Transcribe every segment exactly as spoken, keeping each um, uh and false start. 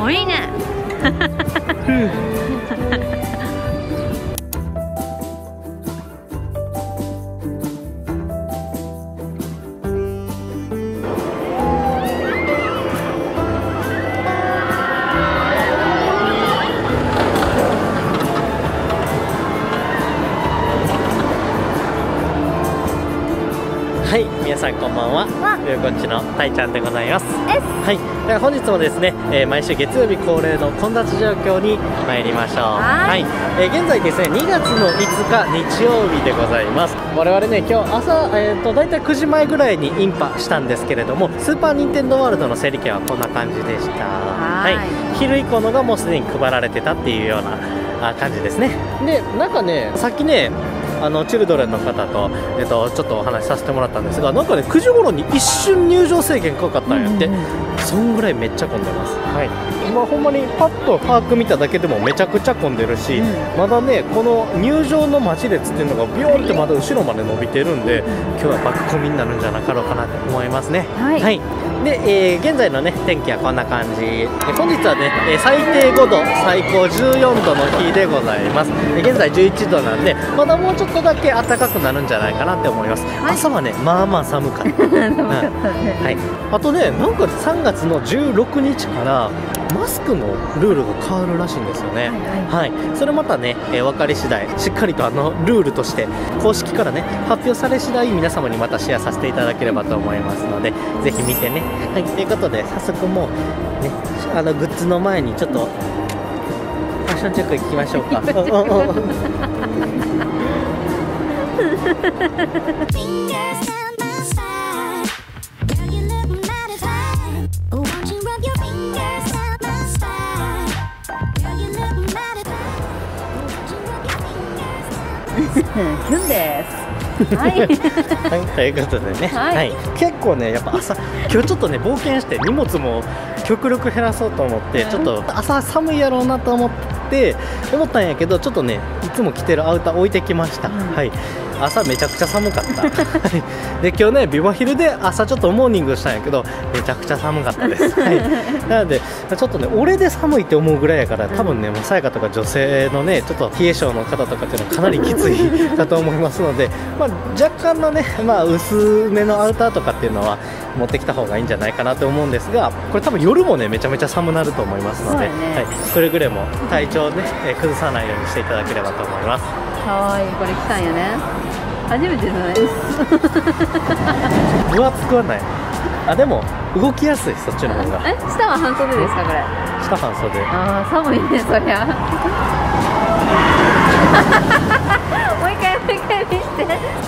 おいね。はい、皆さんこんばんは。こっちのたいちゃんでございます。はい、では本日もですね、えー、毎週月曜日恒例の混雑状況に参りましょう。はい、えー、現在ですね、にがつのいつか日曜日でございます。我々ね、今日朝、えー、とだいたいくじまえぐらいにインパしたんですけれども、スーパーニンテンドーワールドの整理券はこんな感じでした。はい、はい、昼以降のがもうすでに配られてたっていうような感じですね。で、なんかね、さっきね、あのチルドレンの方と、えっと、ちょっとお話しさせてもらったんですが、なんかねくじごろに一瞬入場制限かかったんやって、そんぐらいめっちゃ混んでます。はい、今ほんまにパッと把握見ただけでもめちゃくちゃ混んでるし、うん、まだねこの入場の待ち列っていうのがビヨーンってまだ後ろまで伸びてるんで、今日はバックコミになるんじゃなかろうかなと思いますね。はい、はい、で、えー、現在のね天気はこんな感じ。本日はね最低ごど最高じゅうよんどの日でございます。現在じゅういちどなんで、まだもうちょっとちょっとだけ暖かくなるんじゃないかなって思います。はい、朝はね、まあまあ寒かった。はい。あとね、なんかさんがつのじゅうろくにちからマスクのルールが変わるらしいんですよね。はい、はいはい、それまたね、えー、分かり次第しっかりとあのルールとして公式からね発表され次第皆様にまたシェアさせていただければと思いますので、ぜひ見てね。はい、ということで早速もうね、あのグッズの前にちょっとファッションチェックいきましょうか。Fingers on my side, girl, you look modified. Oh, won't you rub your fingers on my side, girl, you look modified. Oh, won't you rub your fingers on my side. キュンです。はい、ということでね、はい、結構ね、やっぱ朝、今日ちょっとね、冒険して、荷物も極力減らそうと思って、ちょっと朝寒いやろうなと思って、思ったんやけど、ちょっとね、いつも着てるアウター置いてきました。うん、はい、朝めちゃくちゃ寒かった。で、今日ね、ビバヒルで朝ちょっとモーニングしたんやけど、めちゃくちゃ寒かったです。はい、なので、ちょっとね、俺で寒いって思うぐらいやから、多分ね、もうさやかとか女性のね、ちょっと冷え性の方とかっていうのはかなりきついかと思いますので、まあ若干のね、まあ、薄めのアウターとかっていうのは持ってきた方がいいんじゃないかなと思うんですが、これ多分夜もねめちゃめちゃ寒なると思いますので、ね、はい、くれぐれも体調をね崩さないようにしていただければと思います。かわいい、これ来たんよね。初めてじゃないです。分厚くはない。あ、でも動きやすい、そっちの方が。え、下は半袖ですかこれ？下半袖。ああ、寒いねそりゃ。もう一回もう一回見して。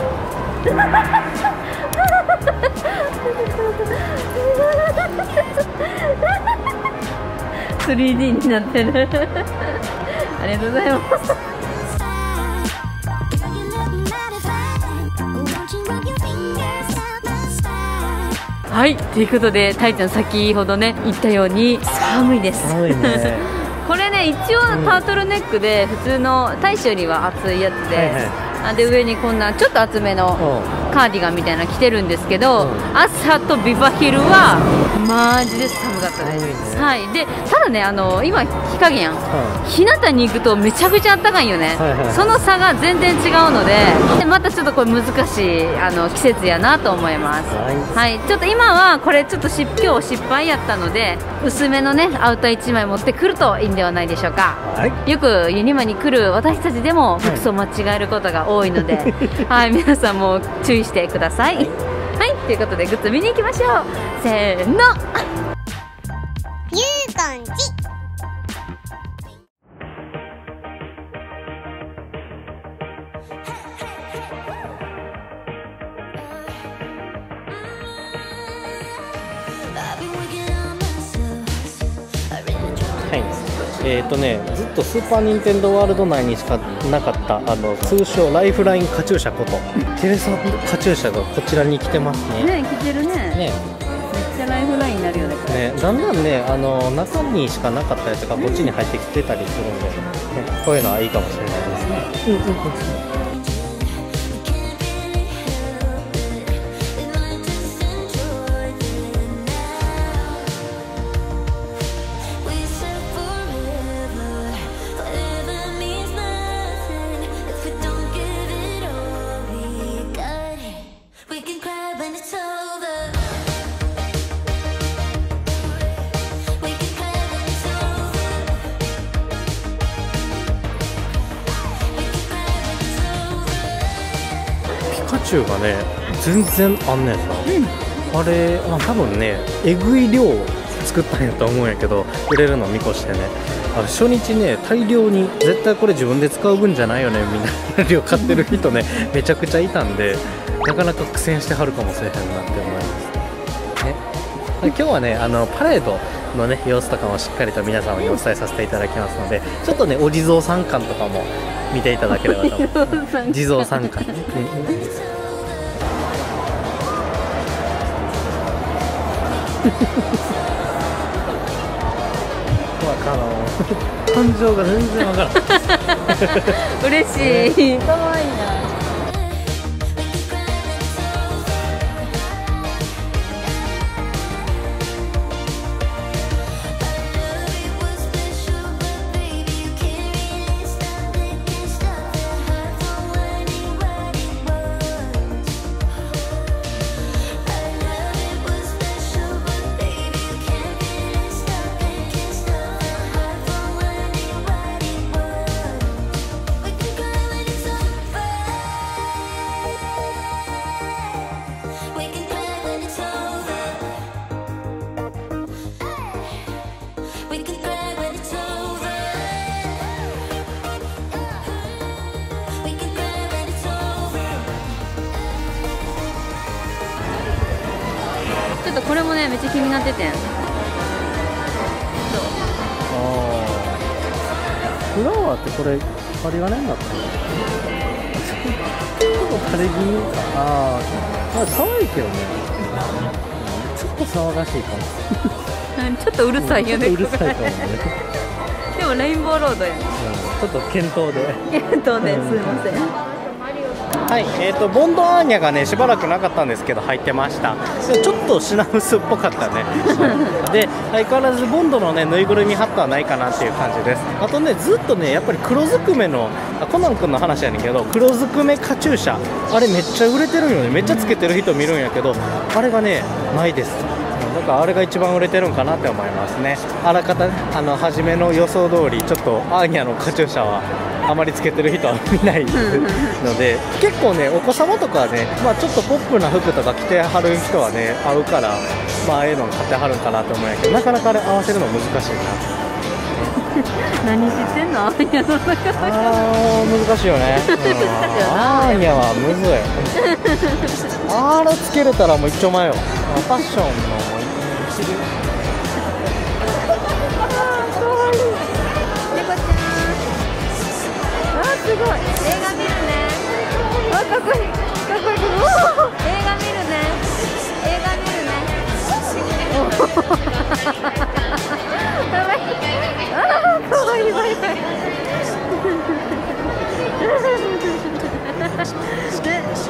スリーディー になってる。ありがとうございます。はい、ということでたいちゃん先ほどね言ったように寒いです。寒いね。これね、一応タートルネックで普通の大衆よりは厚いやつで、はいはい、で上にこんなちょっと厚めのカーディガンみたいなの着てるんですけど、朝とビバヒルはマジで寒かったです。いね、はい、でただね、あの今日陰やん、はい、日向に行くとめちゃくちゃ暖かいよね、その差が全然違うの で, でまたちょっとこれ難しいあの季節やなと思います。はい、はい、ちょっと今はこれちょっと今日失敗やったので薄めのねアウターいちまい持ってくるといいんではないでしょうか。はい、よくユニマに来る私たちでも服装間違えることが多いので、はい、はい、皆さんも注意してください。はい、はい、ということでグッズ見に行きましょう。せーの、ゆうこんち。えーとね、ずっとスーパー・ニンテンドー・ワールド内にしかなかったあの通称ライフラインカチューシャことテレサ・カチューシャがこちらに来てますね。ね、来てるね。ね、めっじゃライフラインになるよね。ね、だんだんね、あの中にしかなかったやつがこっちに入ってきてたりするんで、ね、こういうのはいいかもしれないですね。うんうんうん、ピカチュウがね、全然あんねんな、うん、あれ、まあ、多分ね、えぐい量作ったんやと思うんやけど、売れるのを見越してね、あれ初日ね、大量に、絶対これ自分で使う分じゃないよねみたいな量買ってる人ね、めちゃくちゃいたんで、なかなか苦戦してはるかもしれへんなって思います、ね、今日はね、あのパレードのね、様子とかもしっかりと皆さんにお伝えさせていただきますので、ちょっとね、お地蔵さん感とかも見ていただければと思います。地蔵さん感ね。感情が全然わからない。嬉しい。可愛いな。ちょっとこれもね、めっちゃ気になっててん。フラワーってこれ針金になったの？ちょっと枯れ気味か。ああ、可愛いけどね。ちょっと騒がしいかも。ちょっとうるさいよね。うるさいかもね。でもレインボーロードやね。ちょっと検討で。検討で、すいません。はい、えーと、ボンドアーニャがね、しばらくなかったんですけど入ってました。ちょっと品薄っぽかったね。で、相変わらずボンドのね、ぬいぐるみハットはないかなっていう感じです。あとね、ずっとね、やっぱり黒ずくめの、あ、コナン君の話やねんけど、黒ずくめカチューシャ、あれめっちゃ売れてるよね。めっちゃつけてる人見るんやけど、あれがね、ないです。だからあれが一番売れてるんかなって思いますね。あらかた、あの初めの予想通り、ちょっとアーニャのカチューシャはあまりつけてる人は見ないので、結構ね、お子様とかね、まあ、ちょっとポップな服とか着てはる人はね、合うから、まあああいうの買ってはるんかなと思うんやけど、なかなかあれ合わせるの難しいな。何してんの？アーニャの中だから。ああ、難しいよね。アーニャはむずい。あれつけれたらもう一丁前よ。ファッションの一流。すごい、映画見るね。あ、かっこいい、かっこいい。映画見るね。映画見るね。かわいい。あー、かわいい、かわいい。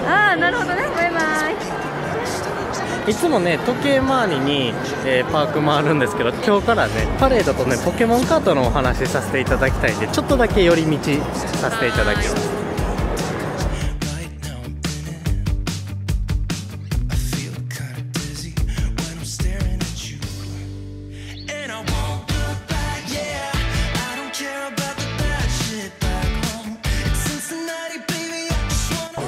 あー、なるほどね。バイバイ。いつもね、時計回りに、えー、パーク回るんですけど、今日からね、パレードとね、ポケモンカートのお話しさせていただきたいんで、ちょっとだけ寄り道させていただきます。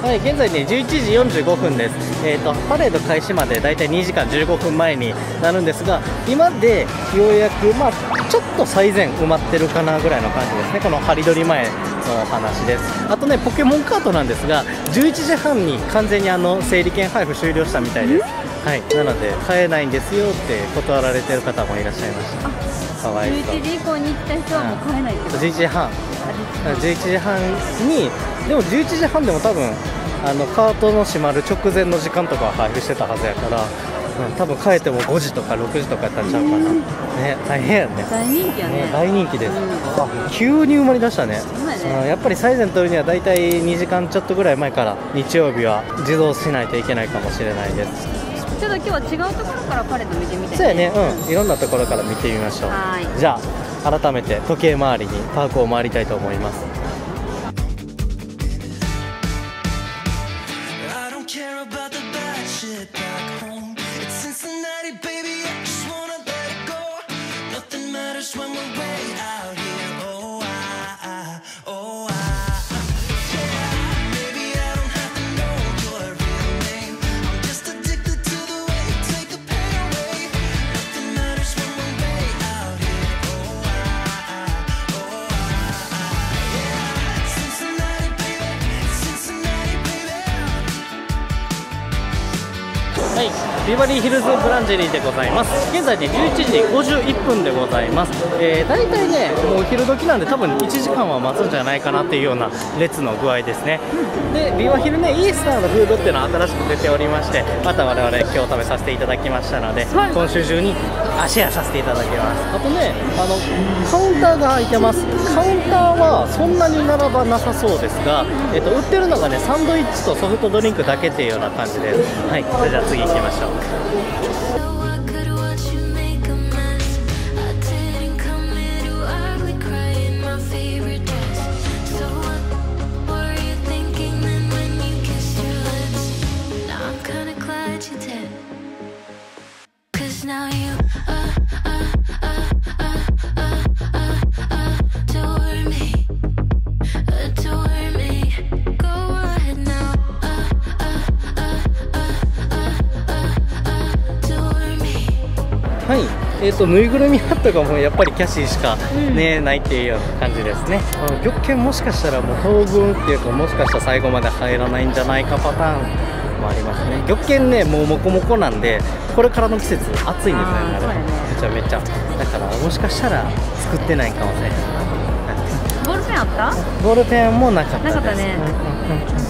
はい、現在ね、じゅういちじよんじゅうごふんです。えーと、パレード開始までだいたいにじかんじゅうごふんまえになるんですが、今でようやく、まあ、ちょっと最前埋まってるかなぐらいの感じですね。このハリドリ前のお話です。あとね、ポケモンカートなんですが、じゅういちじはんに完全にあの整理券配布終了したみたいです。はい、なので買えないんですよって断られてる方もいらっしゃいました。かわいそう。じゅういちじいこうに行った人はもう買えないってこと？じゅういちじはん、じゅういちじはんに、でもじゅういちじはんでも多分あのカートの閉まる直前の時間とかは配布してたはずやから、うん、多分帰ってもごじとかろくじとかやったんちゃうかな、うん、ね、大変やね、大人気やね、ね、大人気です、うん、あ、急に埋まりだしたね、うん、やっぱり最前通るにはだいたいにじかんちょっとぐらい前から日曜日は自動しないといけないかもしれないです。ちょっと今日は違うところからパレード見てみたい、ね、そうやね、うん、いろんなところから見てみましょう。じゃあ改めて時計回りにパークを回りたいと思います。ビバリーヒルズブランジェリーでございます。現在ね、じゅういちじごじゅういっぷんでございます。えー、大体ね、もうお昼時なんで多分いちじかんは待つんじゃないかなっていうような列の具合ですね。で、ビバヒルね、イースターのフードっていうのは新しく出ておりまして、また我々今日食べさせていただきましたので、はい、今週中にシェアさせていただきます。あとね、あの、カウンターが空いてます。カウンターはそんなに並ばなさそうですが、えっと、売ってるのがね、サンドイッチとソフトドリンクだけっていうような感じです。はい、それじゃあ次行きましょう。えーとぬいぐるみハットがもうやっぱりキャシーしか、ね、うん、ないっていうような感じですね。玉剣もしかしたらもう当分っていうか、もしかしたら最後まで入らないんじゃないかパターンもありますね。玉剣ね、もうモコモコなんで、これからの季節暑いんですよね、めちゃめちゃ。だからもしかしたら作ってないかもしれない。ボールペンあった？ボールペンもなかったです。なかったね。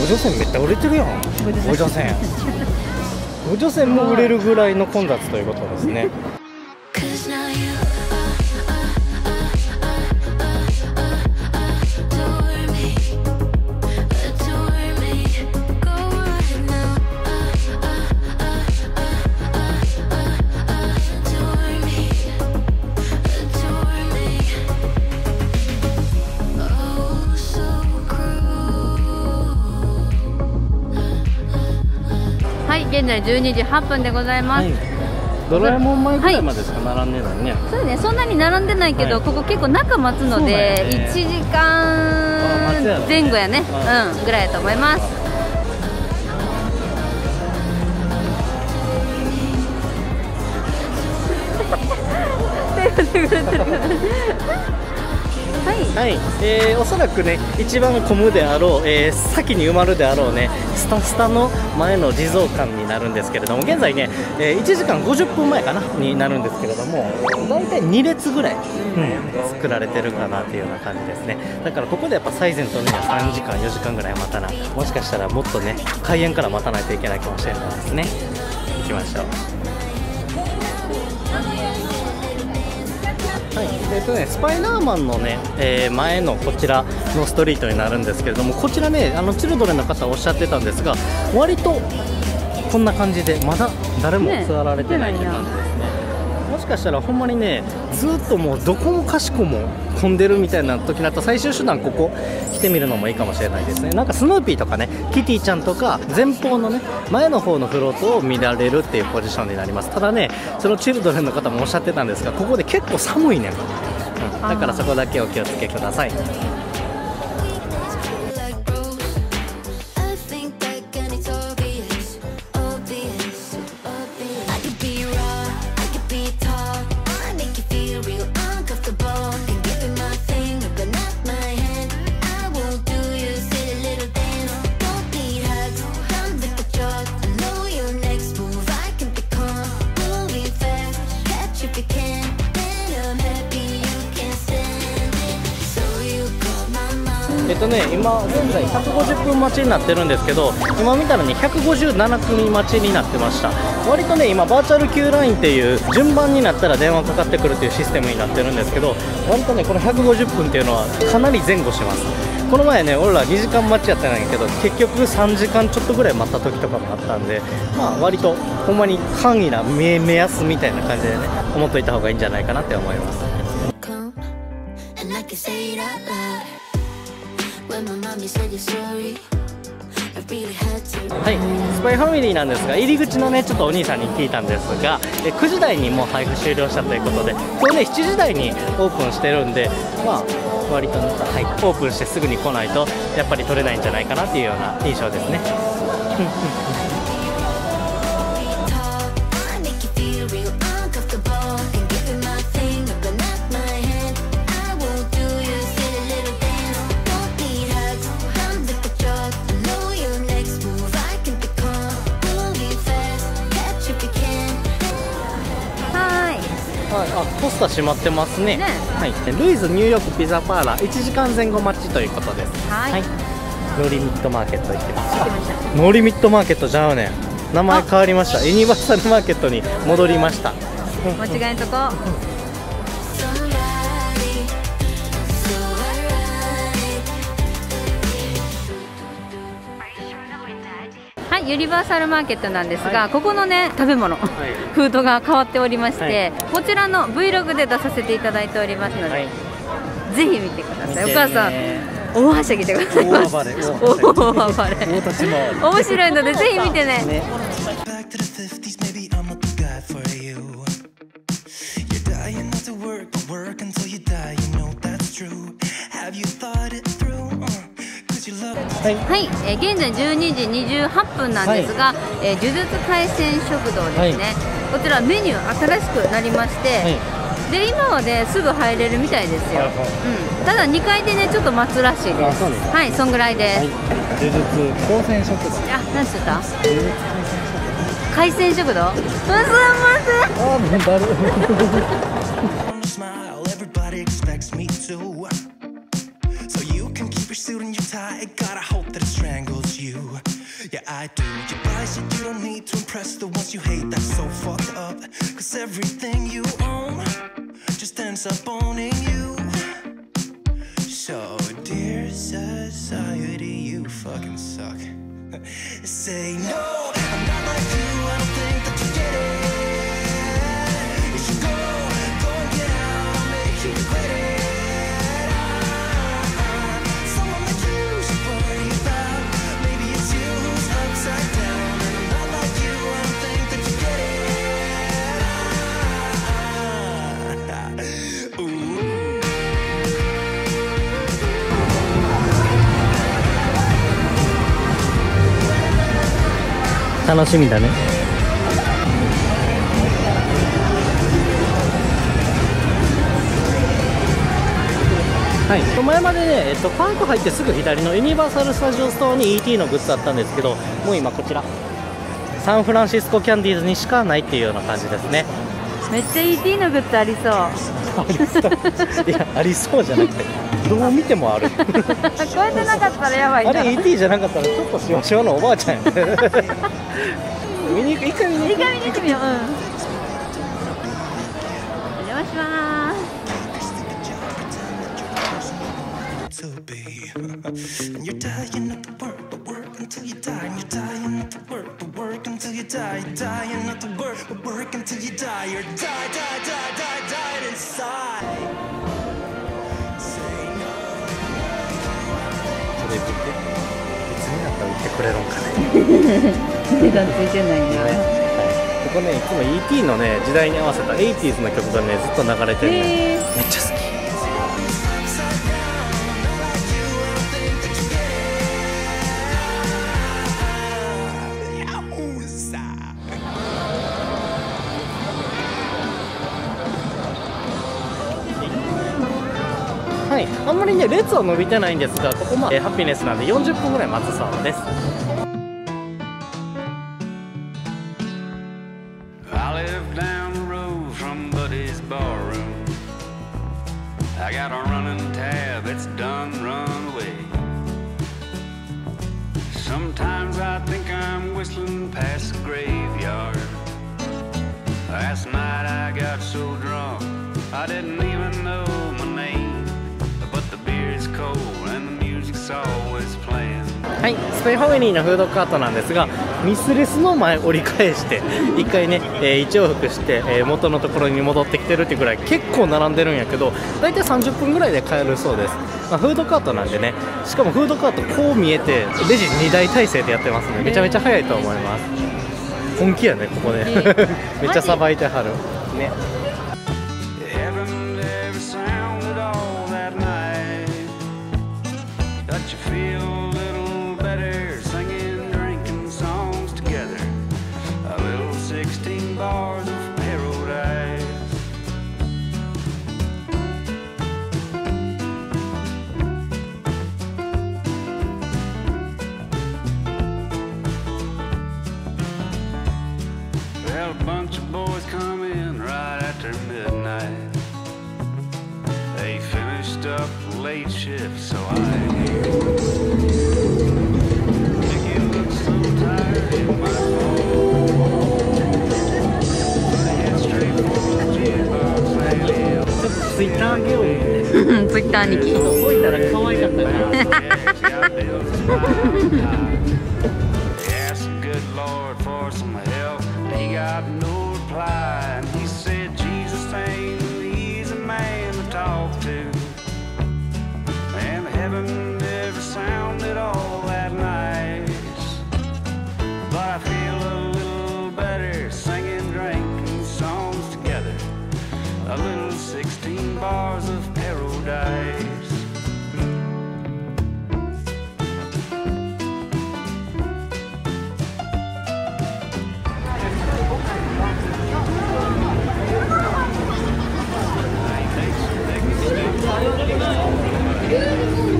ご乗船めっちゃ売れてるやん。ご乗船ご乗船も売れるぐらいの混雑ということですね。現在じゅうにじはっぷんでございます。はい、ドラえもん前ぐらいまでしか並んでないね。はい、そうね、そんなに並んでないけど、はい、ここ結構中待つので、ね、いちじかんぜんごやね、うん、ぐらいだと思います。はい、えー、おそらくね、一番混むであろう、えー、先に埋まるであろうね、スタスタの前の地蔵館になるんですけれども、現在ね、えー、いちじかんごじゅっぷんまえかなになるんですけれども、大体にれつぐらい、うん、作られてるかなというような感じですね。だからここでやっぱ最前とね、さんじかんよじかんぐらい待たない、もしかしたらもっとね、開園から待たないといけないかもしれないですね。行きましょう。はい、えーとね、スパイダーマンのね、えー、前のこちらのストリートになるんですけれども、こちらね、あのチルドレンの方おっしゃってたんですが、割とこんな感じでまだ誰も座られてないって感じですね。もしかしたらほんまにね、ずっともうどこもかしこも混んでるみたいな時になったら、最終手段ここ来てみるのもいいかもしれないですね。なんかスヌーピーとかね、キティちゃんとか前方のね、前の方のフロートを見られるっていうポジションになります。ただね、そのチルドレンの方もおっしゃってたんですが、ここで結構寒いね、うん、だからそこだけお気をつけください。えっとね、今現在ひゃくごじゅっぷん待ちになってるんですけど、今見たらねひゃくごじゅうなな組待ちになってました。割とね今バーチャル Q ラインっていう順番になったら電話かかってくるっていうシステムになってるんですけど、割とねこのひゃくごじゅっぷんっていうのはかなり前後します。この前ね俺らにじかん待ちやってないけど結局さんじかんちょっとぐらい待った時とかもあったんで、まあ割とほんまに簡易な目安みたいな感じでね思っといた方がいいんじゃないかなって思います。はい、スパイファミリーなんですが、入り口のねちょっとお兄さんに聞いたんですが、えくじ台にもう配布終了したということで、今日ねしちじ台にオープンしてるんで、まあ割と、はい、オープンしてすぐに来ないとやっぱり取れないんじゃないかなっていうような印象ですね。はい、あ、ポスター閉まってますね。ね、はい、ルイズニューヨークピザパーラーいちじかんぜん後待ちということです。はい、はい、ノリミットマーケット行ってます。行ってました。ノリミットマーケットじゃあね、名前変わりました。ユニバーサルマーケットに戻りました。間違えんとこ。ユニバーサルマーケットなんですが、はい、ここのね食べ物、はい、フードが変わっておりまして、はい、こちらの Vlog で出させていただいておりますので、はい、ぜひ見てください。お母さん大はしゃぎでございます。大暴れ、大暴れ、面白いのでぜひ見てね。ね、はい、はい、えー、現在じゅうにじにじゅうはっぷんなんですが、はい、えー、呪術廻戦食堂ですね、はい、こちらメニュー新しくなりまして、はい、で今はねすぐ入れるみたいですよ、うん、ただにかいでねちょっと待つらしいです。はい、そんぐらいです。呪術廻戦食堂、あ、何て言った？呪術廻戦食堂、すんません。あーEverybody expects me to. Yeah, I do. You bicycle on me to impress the ones you hate. That's so fucked up. Cause everything you own just ends up owning you. So dear society, you fucking suck. Say no. I'm not like you. I don't think that you get it. You should go. Don't get out. I'll make you regret it.楽しみだね。はい、前までね、えっと、パーク入ってすぐ左のユニバーサル・スタジオ・ストアに イーティー のグッズあったんですけど、もう今こちらサンフランシスコ・キャンディーズにしかないっていうような感じですね。めっちゃ イーティー のグッズありそう。ありそう。いや、ありそうじゃなくてどう見てもある。こうやってなかったらやばいな。あれ イーティー じゃなかったらちょっとしわしわのおばあちゃんやね。見に行く、一回見に行く、行ってみよう。うん、お邪魔しまーす。ってくれるんかね。値段ついてないんだね。はい、ここねいつも イーティー のね時代に合わせた エイティーズ の曲がねずっと流れてる、ね。めっちゃ好き。はい、あんまりね列は伸びてないんですが、ここまでハピネスなんでよんじゅっぷんぐらい待つそうです。I I didn't even know my name, but the beer is cold and the music's always playing. はい、スペインファミリーのフードカートなんですが、ミスレスの前折り返して一回ね、えー、一往復して、えー、元のところに戻ってきてるってぐらい結構並んでるんやけど、大体さんじゅっぷんぐらいで買えるそうです。まあ、フードカートなんでね、しかもフードカートこう見えてレジにだい体制でやってますので、めちゃめちゃ早いと思います。本気やね、ここね。めっちゃさばいてはるね。ツイッターにき動いたら可愛かったな。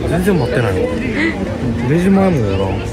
全然待ってないの。レジ前もやらん。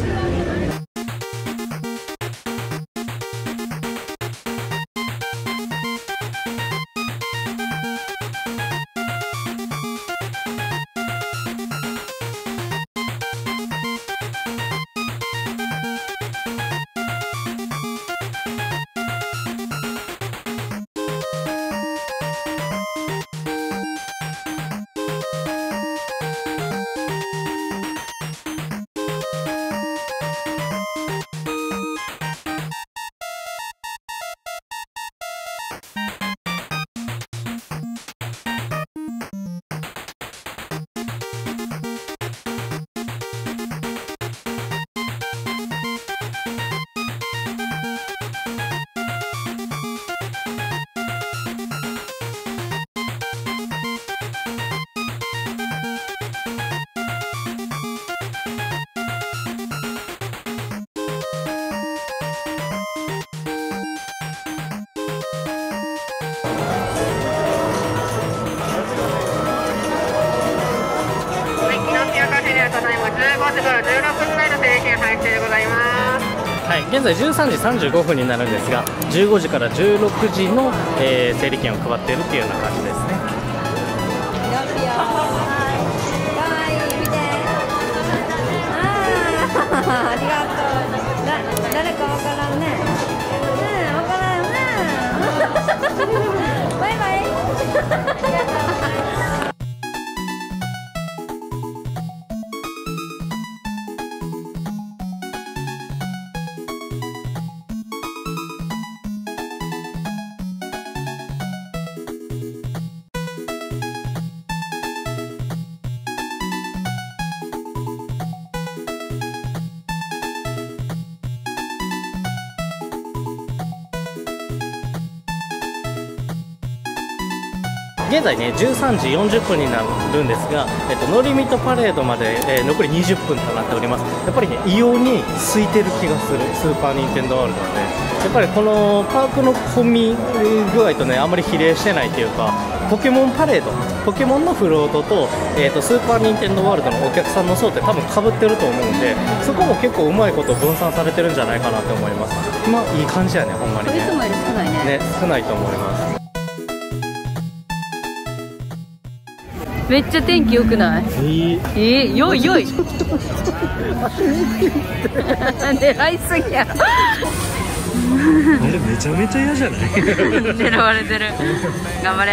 はい、現在じゅうさんじさんじゅうごふんになるんですが、じゅうごじからじゅうろくじの、えー、整理券を配っているっていうような感じですね。現在ね、じゅうさんじよんじゅっぷんになるんですが、えっと、乗りみとパレードまで、えー、残りにじゅっぷんとなっております。やっぱりね、異様に空いてる気がする、スーパーニンテンドーワールドはね。やっぱりこのパークの混み具合とね、あんまり比例してないというか、ポケモンパレード、ポケモンのフロートと、えーと、スーパーニンテンドーワールドのお客さんの層って多分かぶってると思うんで、そこも結構うまいこと分散されてるんじゃないかなと思います。まあ、いい感じやね、ほんまにね。少ないね。ね、少ないと思います。めっちゃ天気良くない？ええ、よいよい。狙いすぎやろ。あれめちゃめちゃ嫌じゃない？狙われてる。頑張れ。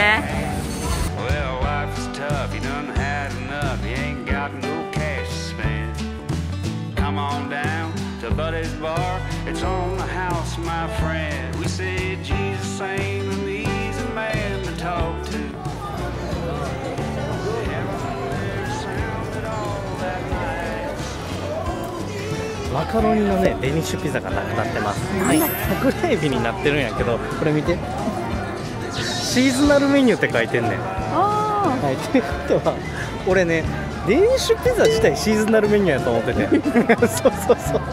up, you done had enough, you ain't got no cash to spend. Come on down to Buddy's Bar, it's on the house, my friend. We said Jesus ain't an easy man to talk to.マカロニのね、デニッシュピザがなくなってます。はい、桜エビになってるんやけど、これ見て。シーズナルメニューって書いてんねん。ああ。はい、ということは、俺ね、デニッシュピザ自体シーズナルメニューやと思ってて。そうそうそう。っ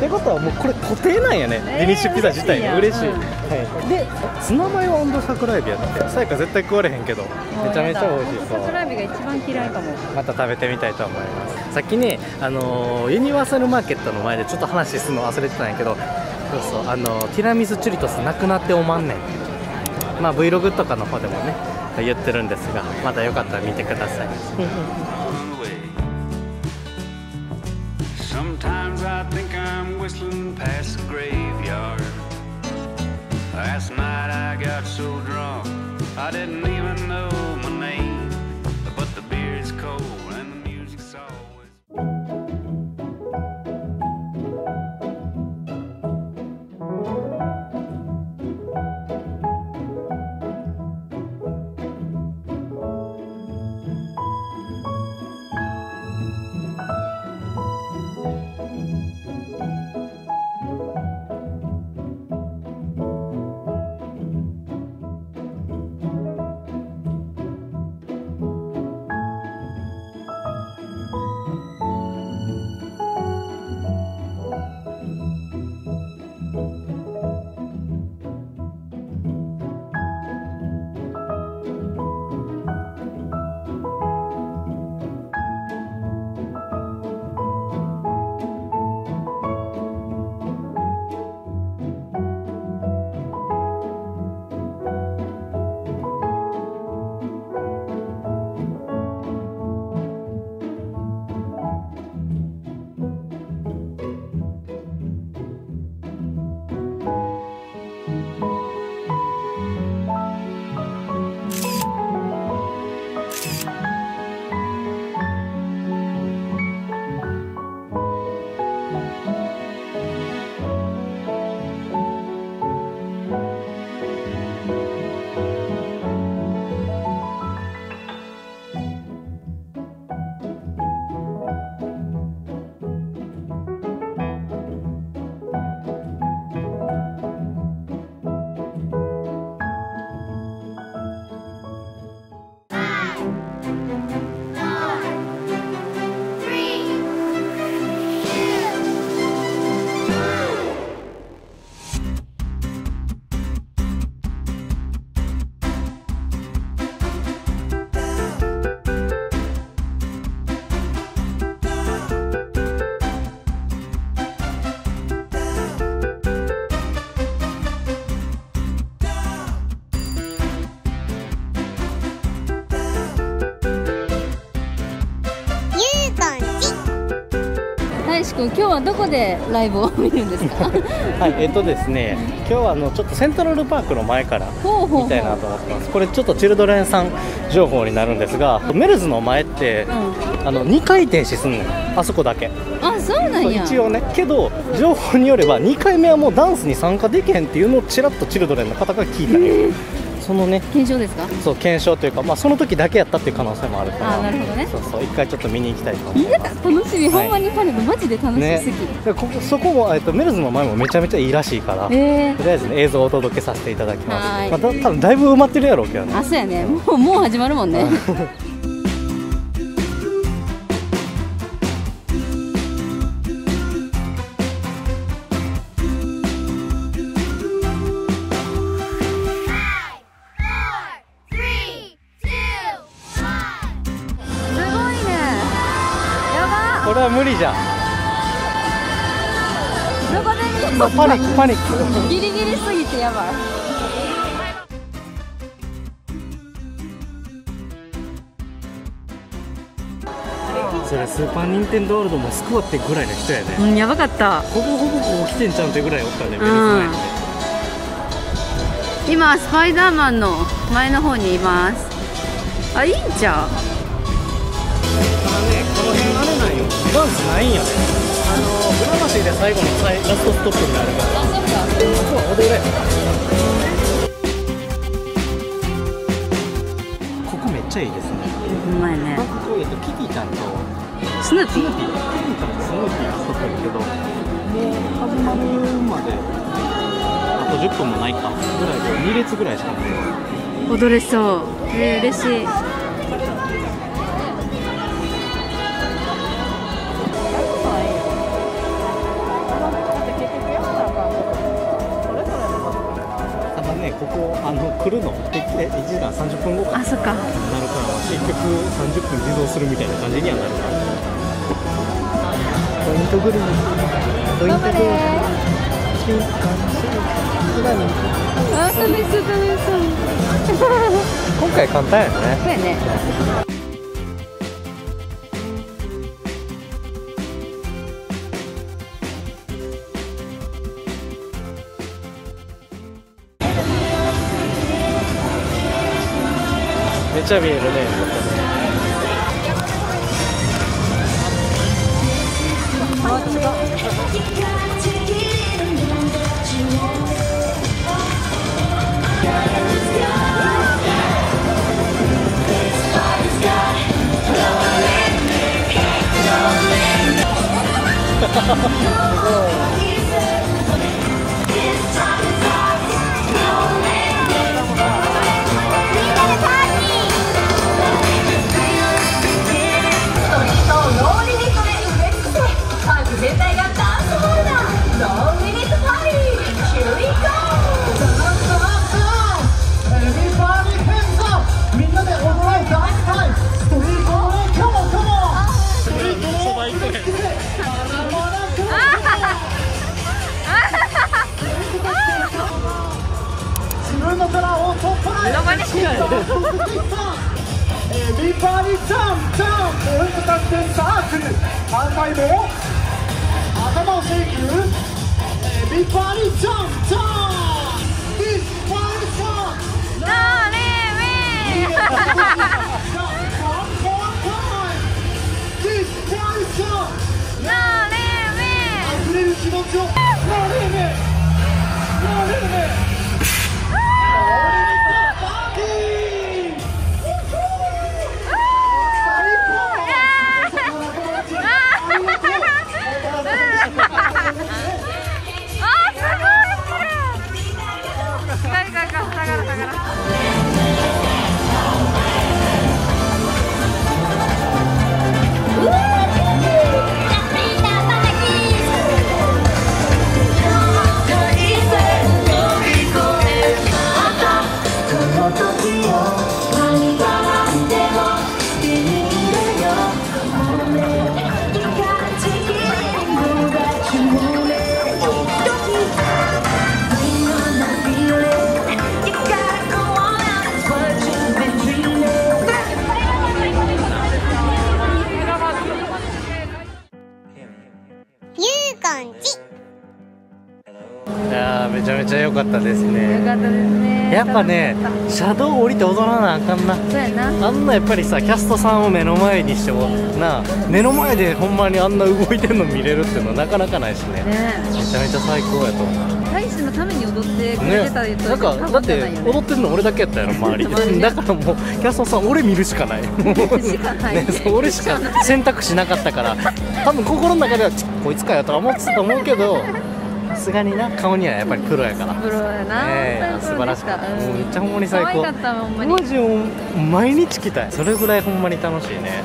てことは、もうこれ固定なんやね。デニッシュピザ自体ね、嬉しい。はい。で、ツナマヨ&桜エビやって、さやか絶対食われへんけど、めちゃめちゃ美味しそう。桜エビが一番嫌いかも。また食べてみたいと思います。さっきね、あのユニバーサルマーケットの前でちょっと話するの忘れてたんやけど、そうそう、あのティラミスチュリトスなくなっておまんねん。まあ Vlog とかの方でもね言ってるんですが、またよかったら見てください。今日はどこでライブを見るんですか？はい、えっとですね、今日はあのちょっとセントラルパークの前から見たいなと思ってます。これちょっとチルドレンさん情報になるんですが、メルズの前って、うん、あのにかい転しすんねん、あそこだけ。あ、そうなんや。一応ね、けど情報によればにかいめはもうダンスに参加できへんっていうのをちらっとチルドレンの方が聞いたよ。そのね、検証ですか？そう検証というか、まあその時だけやったっていう可能性もあるから。あ、なるほどね。そうそう、一回ちょっと見に行きたいと思います。楽しみ、ほんまにファンでマジで楽しみすぎ。そこも、えっと、メルズの前もめちゃめちゃいいらしいから、えー、とりあえず、ね、映像をお届けさせていただきます。まあ、た多分だいぶ埋まってるやろうけどね。あ、そうやね。もう、もう始まるもんね。これは無理じゃん。どこで見る？パニックパニック。ギリギリすぎてやばい。それスーパー・ニンテンドーワールドもスクワットぐらいの人やね。うん、やばかった。ほぼほぼこう来てんちゃんってぐらいおったね。うん、今スパイダーマンの前の方にいます。あ、いいんちゃう？ンスないんやね。あのー、船橋で最後のラストストップになるから、あ、そっか、あとはお出だよ。ここめっちゃいいですね。うまいね。こういうとキティちゃんとスヌーピー、キティちゃんとスヌーピーが外にいるけど、もう始まるまであとじゅっぷんもないかぐらいでに列ぐらいしかない。踊れそう。えー、嬉しい。ここあの来るのっていちじかんさんじゅっぷんごかなるから、結局さんじゅっぷん自動するみたいな感じにはなるから。ポイントグルメ、ポイントグルメ瞬間、あ、食べそう食べそう今回簡単やね。そうやね。めっちゃ見えるね。良かったですね。良かったですね。やっぱね、車道降りて踊らなあかんな。そうやな。あんなやっぱりさ、キャストさんを目の前にしてもな、目の前でほんまにあんな動いてんの見れるっていうのはなかなかないしね。ね、めちゃめちゃ最高やと思う。大使のために踊ってくれてたりとか、なんかだって踊ってるの俺だけやったやろ周りで。だからもうキャストさん俺見るしかない。しかない。ね、俺しか選択肢なかったから、多分心の中ではこいつかよとは思ってたと思うけど。さすがにな、顔にはやっぱりプロやから。プロやな。素晴らしかった。もうめっちゃほんまに最高。可愛かったほんまに。マジを毎日来たい。それぐらいほんまに楽しいね。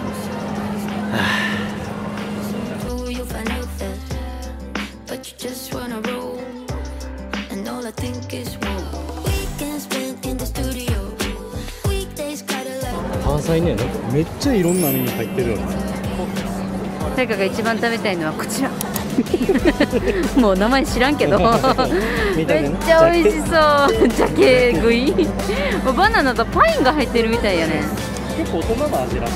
関西ね、めっちゃいろんなメニュー入ってるよね。さやかが一番食べたいのはこちら。もう名前知らんけどめっちゃ美味しそう。ジャケ食いバナナとパインが入ってるみたいやね。結構大人の味らしい。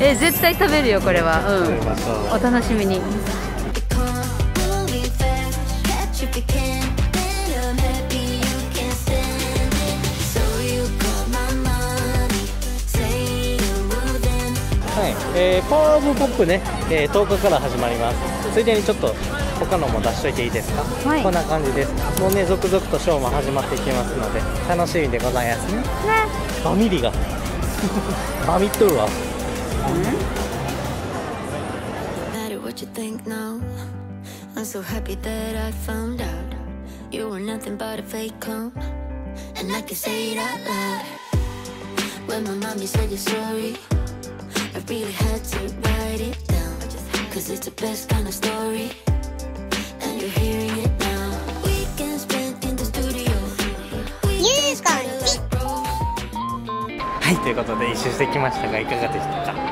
え、絶対食べるよこれは。うん、お楽しみに。はい、えー、パワーオブポップね、えー、とおかから始まります。ついでにちょっと他のも出しといていいですか？はい、こんな感じです。もうね、続々とショーも始まっていきますので楽しみでございますね。ね、バミリがバミっとるわ。I really had to write it down, cause it's the best kind of story, and you're hearing it now. We can spend in the studio. はい、ということで一周してきましたがいかがでしたか？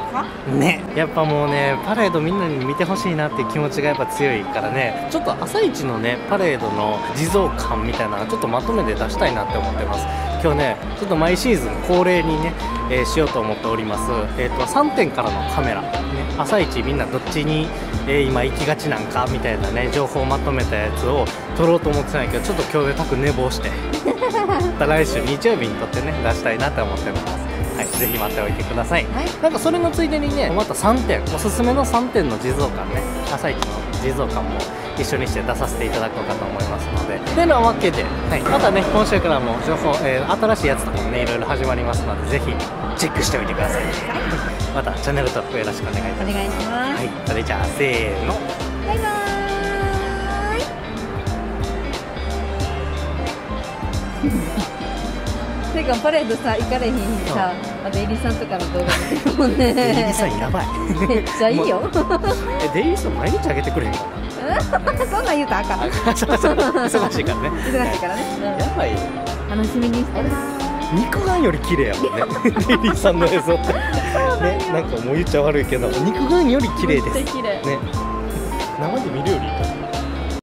ね、やっぱもうね、パレードみんなに見てほしいなっていう気持ちがやっぱ強いからね、ちょっと朝一のねパレードの地蔵感みたいなのちょっとまとめて出したいなって思ってます。今日ね、ちょっと毎シーズン恒例にね、えー、しようと思っております。えーとさんてんからのカメラ、ね、朝一みんなどっちに、えー、今行きがちなんかみたいなね情報をまとめたやつを撮ろうと思ってたんやけど、ちょっと今日でたく寝坊して来週日曜日に撮ってね出したいなと思ってます。はい、ぜひ待っておいてください。はい、なんかそれのついでにね、またさんてん、おすすめのさんてんの地蔵館ね、朝一の地蔵館も一緒にして出させていただこうかと思いますので、というのわけで、はい、またね今週からも情報、えー、新しいやつとかもねいろいろ始まりますので、ぜひチェックしておいてください。またチャンネル登録よろしくお願いいたします。はい、それじゃあせーの、バイバーイ。てかパレードさ行かれへんにさ、うん、デイリーさんとかの動画見てるもんね。デイリーさんやばい。めっちゃいいよ。え、デイリーさん毎日あげてくれへんかな。そんなん言うたらあかん。忙しいからね。忙しいからね。やばいよ。楽しみにしてます。肉眼より綺麗やもんね。デイリーさんの映像って。ね、なんかもう言っちゃ悪いけど、肉眼より綺麗です。めっちゃ綺麗。ね、生で見るよりいいかな。